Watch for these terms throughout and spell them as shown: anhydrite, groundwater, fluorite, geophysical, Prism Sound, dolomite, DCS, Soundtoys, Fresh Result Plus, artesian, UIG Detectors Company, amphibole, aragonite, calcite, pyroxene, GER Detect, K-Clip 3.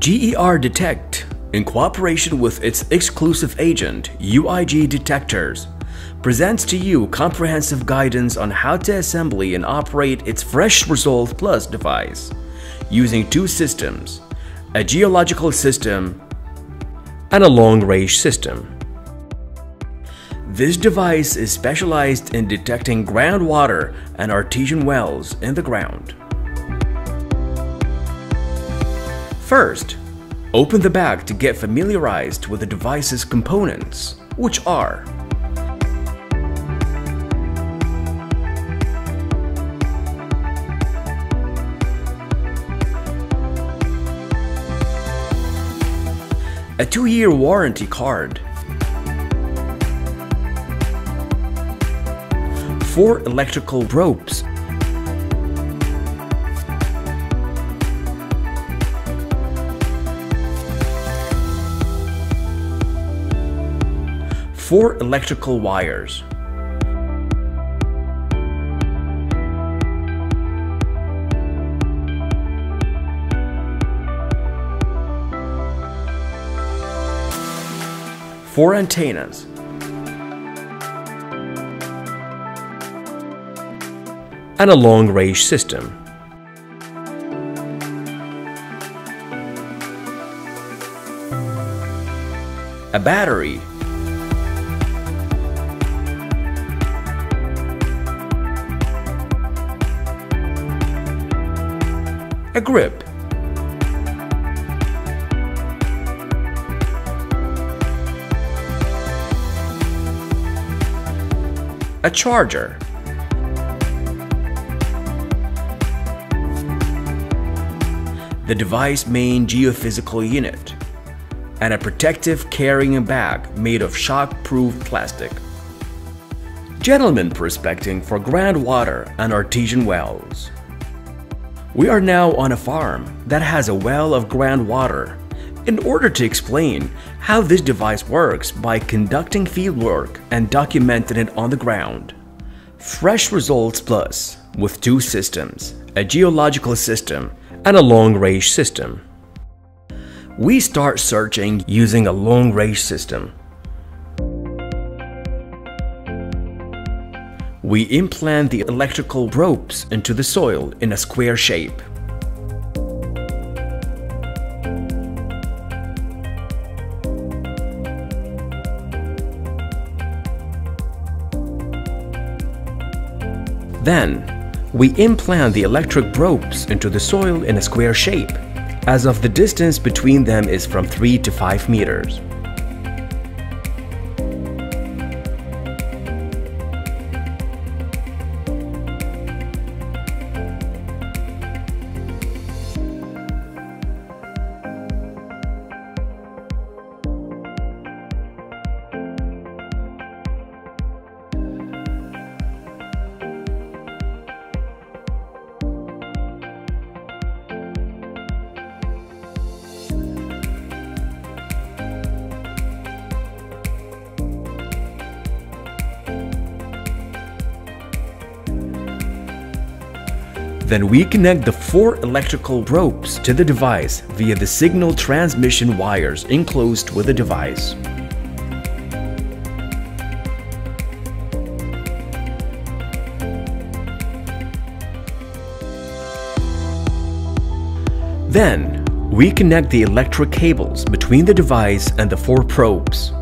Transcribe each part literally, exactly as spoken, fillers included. G E R Detect, in cooperation with its exclusive agent, U I G Detectors, presents to you comprehensive guidance on how to assemble and operate its Fresh Result Plus device using two systems, a geological system and a long-range system. This device is specialized in detecting groundwater and artesian wells in the ground. First, open the bag to get familiarized with the device's components, which are a two-year warranty card, four electrical probes, four electrical wires, four antennas, and a long-range system. A battery, a grip, a charger, the device's main geophysical unit, and a protective carrying bag made of shock-proof plastic. Gentlemen prospecting for groundwater and artesian wells. We are now on a farm that has a well of groundwater. In order to explain how this device works by conducting fieldwork and documenting it on the ground, Fresh Results Plus with two systems, a geological system and a long-range system. We start searching using a long-range system. We implant the electrical probes into the soil in a square shape. Then, we implant the electric probes into the soil in a square shape, as of the distance between them is from three to five meters. Then we connect the four electrical probes to the device via the signal transmission wires enclosed with the device. Then we connect the electric cables between the device and the four probes.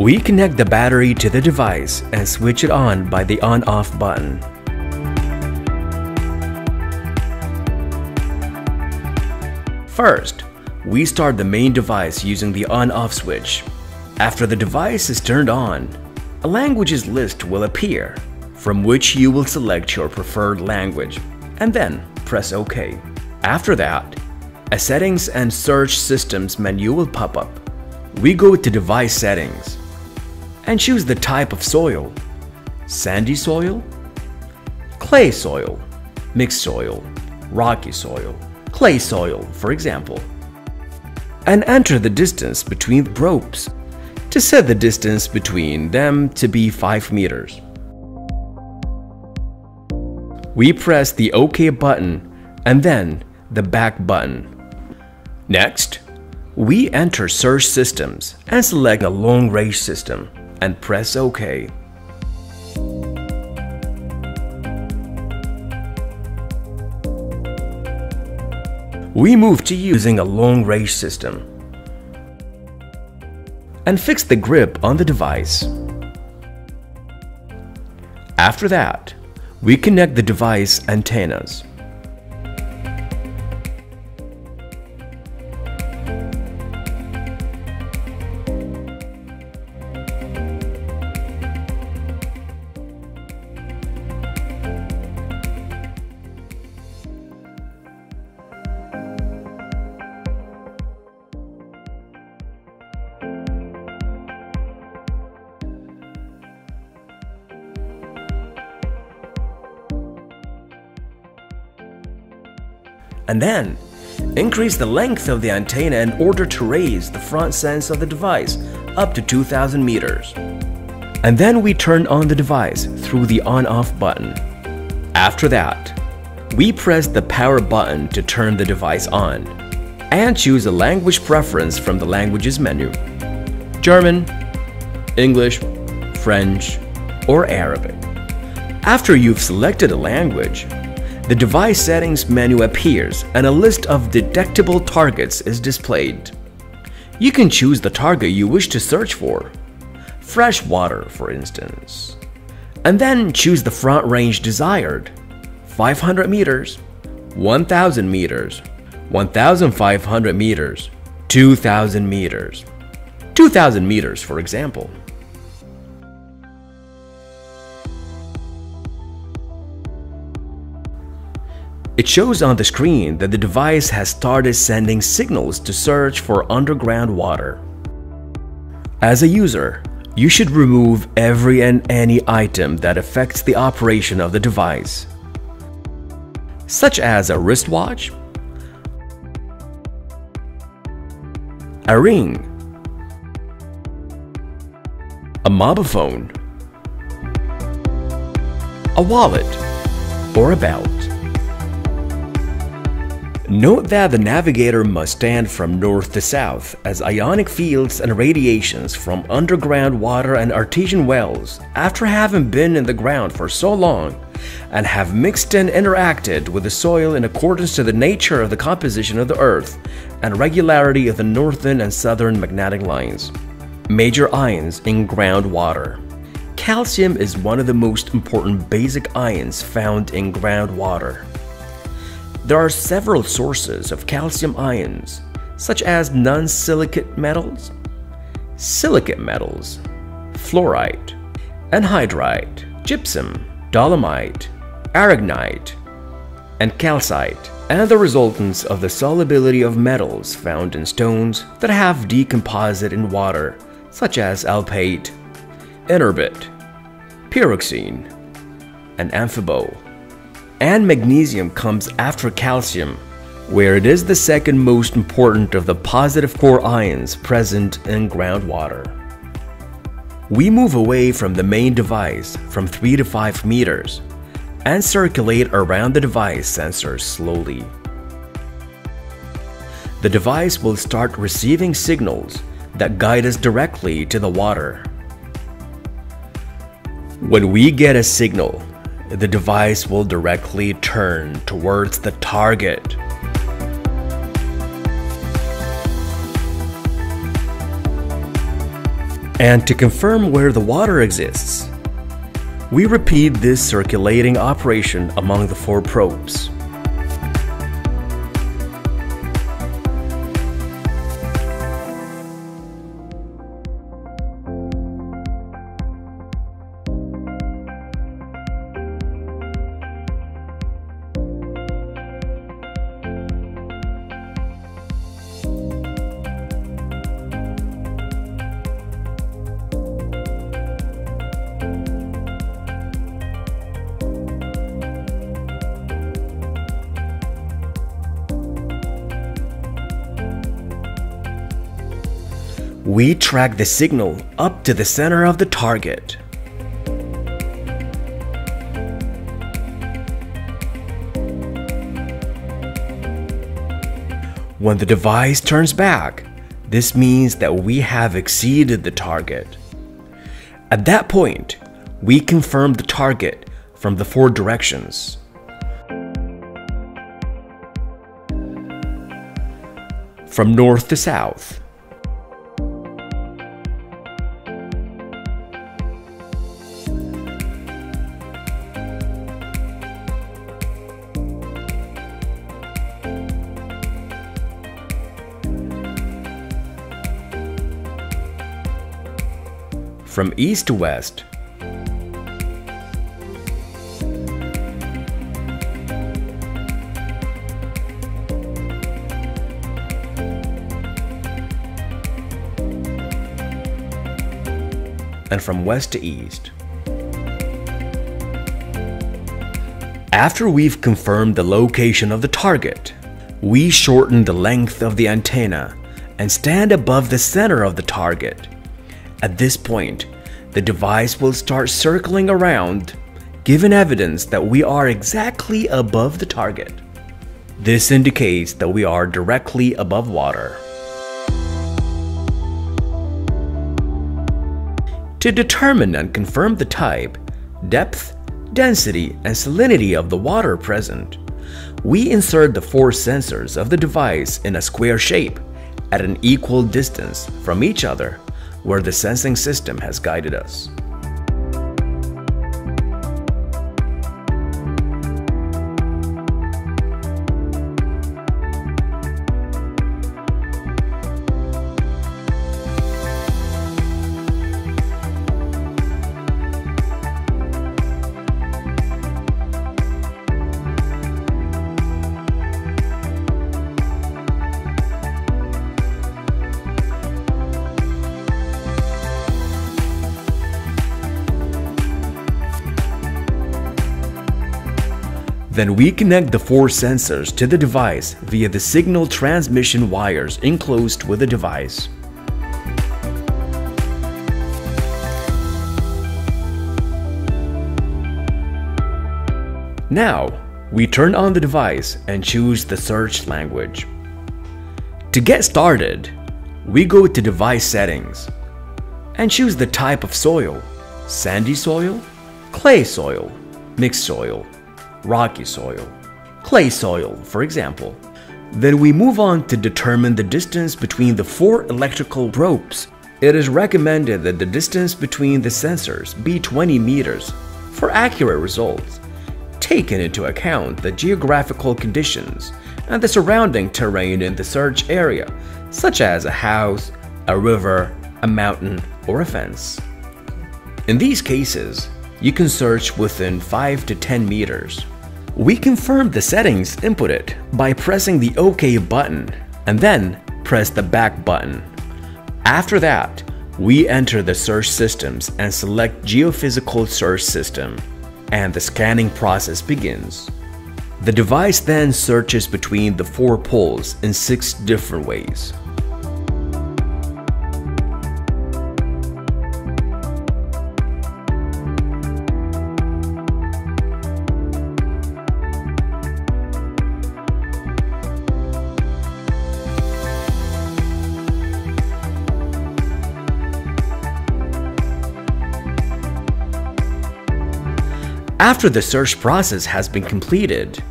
We connect the battery to the device and switch it on by the on-off button. First, we start the main device using the on-off switch. After the device is turned on, a languages list will appear, from which you will select your preferred language, and then press OK. After that, a Settings and Search Systems menu will pop up. We go to Device Settings and choose the type of soil: sandy soil, clay soil, mixed soil, rocky soil, clay soil, for example, and enter the distance between the ropes to set the distance between them to be five meters. We press the OK button and then the back button. Next, we enter Search Systems and select a long range system and press OK. We move to using a long range system and fix the grip on the device. After that, we connect the device antennas. And then, increase the length of the antenna in order to raise the front sense of the device up to two thousand meters. And then we turn on the device through the on-off button. After that, we press the power button to turn the device on and choose a language preference from the languages menu: German, English, French, or Arabic. After you've selected a language, the Device Settings menu appears and a list of detectable targets is displayed. You can choose the target you wish to search for, fresh water for instance, and then choose the front range desired: five hundred meters, one thousand meters, one thousand five hundred meters, two thousand meters, two thousand meters for example. It shows on the screen that the device has started sending signals to search for underground water. As a user, you should remove every and any item that affects the operation of the device, such as a wristwatch, a ring, a mobile phone, a wallet, or a belt. Note that the navigator must stand from north to south, as ionic fields and radiations from underground water and artesian wells, after having been in the ground for so long and have mixed and interacted with the soil in accordance to the nature of the composition of the earth and regularity of the northern and southern magnetic lines. Major ions in groundwater. Calcium is one of the most important basic ions found in groundwater. There are several sources of calcium ions, such as non-silicate metals, silicate metals, fluorite, anhydrite, gypsum, dolomite, aragonite, and calcite, and the resultants of the solubility of metals found in stones that have decomposed in water, such as alpate, inerbit, pyroxene, and amphibole. And magnesium comes after calcium, where it is the second most important of the positive core ions present in groundwater. We move away from the main device from three to five meters and circulate around the device sensors slowly. The device will start receiving signals that guide us directly to the water. When we get a signal, the device will directly turn towards the target. and to confirm where the water exists. We repeat this circulating operation among the four probes. We track the signal up to the center of the target. When the device turns back, this means that we have exceeded the target. At that point, we confirm the target from the four directions. From north to south, from east to west, and from west to east. After we've confirmed the location of the target, we shorten the length of the antenna and stand above the center of the target. At this point, the device will start circling around, giving evidence that we are exactly above the target. This indicates that we are directly above water. To determine and confirm the type, depth, density, and salinity of the water present, we insert the four sensors of the device in a square shape at an equal distance from each other, where the sensing system has guided us. Then we connect the four sensors to the device via the signal transmission wires enclosed with the device. Now, we turn on the device and choose the search language. To get started, we go to Device Settings and choose the type of soil: sandy soil, clay soil, mixed soil, rocky soil, clay soil, for example. Then we move on to determine the distance between the four electrical probes. It is recommended that the distance between the sensors be twenty meters for accurate results, taking into account the geographical conditions and the surrounding terrain in the search area, such as a house, a river, a mountain, or a fence. In these cases, you can search within five to ten meters. We confirm the settings inputted by pressing the OK button and then press the back button. After that, we enter the search systems and select Geophysical Search System, and the scanning process begins. The device then searches between the four poles in six different ways. After the search process has been completed,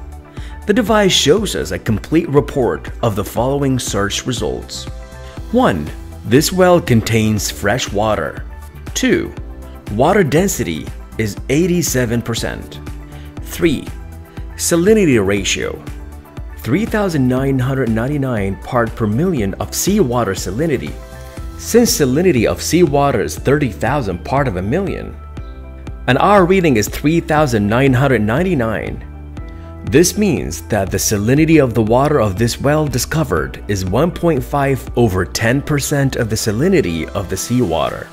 the device shows us a complete report of the following search results. one This well contains fresh water. two. Water density is eighty-seven percent. three. Salinity ratio, three thousand nine hundred ninety-nine part per million of seawater salinity. Since salinity of seawater is thirty thousand part of a million, and our reading is three thousand nine hundred ninety-nine, this means that the salinity of the water of this well discovered is one point five over ten percent of the salinity of the seawater.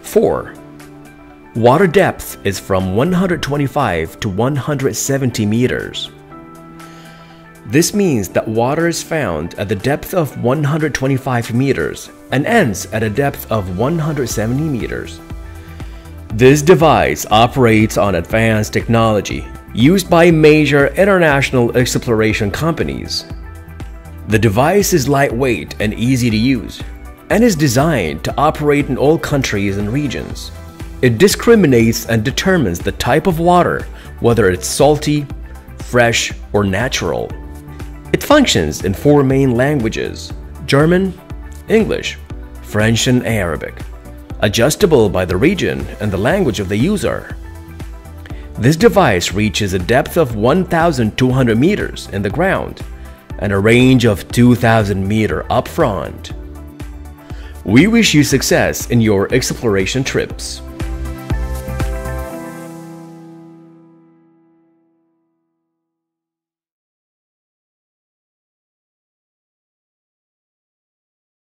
four. Water depth is from one hundred twenty-five to one hundred seventy meters. This means that water is found at the depth of one hundred twenty-five meters and ends at a depth of one hundred seventy meters. This device operates on advanced technology used by major international exploration companies. The device is lightweight and easy to use, and is designed to operate in all countries and regions. It discriminates and determines the type of water, whether it's salty, fresh, or natural. It functions in four main languages: German, English, French, and Arabic, adjustable by the region and the language of the user. This device reaches a depth of one thousand two hundred meters in the ground and a range of two thousand meters up front. We wish you success in your exploration trips.